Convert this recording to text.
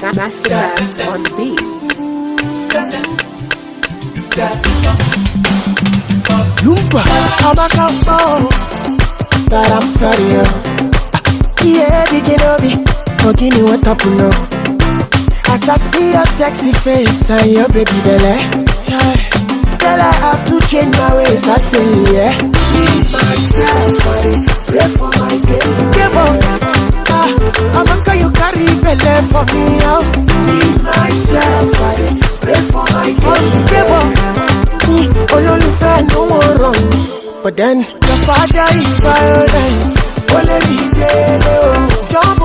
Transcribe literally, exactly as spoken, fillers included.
Masterclass on beat. Lumba, I'm a campo, but I'm sorry. Yeah, the kenobi, talking you what up now. As I see your sexy face and your baby belly, girl, I have to change my ways. I tell you, yeah. Be myself, I pray for my baby. Give up. I'ma call you carry belly for me out. Be myself, I pray for my baby. Give up. Ololufe no more wrong. But then your father is violent. Olele, oh.